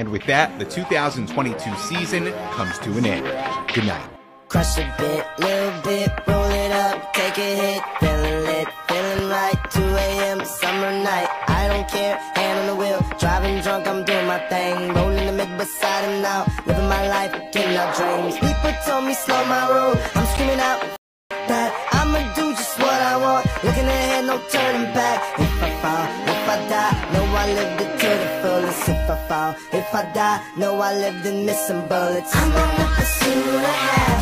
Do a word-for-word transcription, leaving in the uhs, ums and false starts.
And with that, the two thousand twenty-two season comes to an end. Good night. Crush a bit, little bit, roll it up, take a hit, feeling lit, feeling right, two a m, summer night, I don't care, hand on the wheel, driving drunk, I'm doing my thing, rolling the mid beside him now, living my life, getting out dreams, people told me slow my road, I'm screaming out, that, I'ma do just what I want, looking ahead, no turning back, if I fall, if I die, know I lived it to the fullest, if I fall, if I die, know I lived in missing bullets, I'm on the pursuit of hell.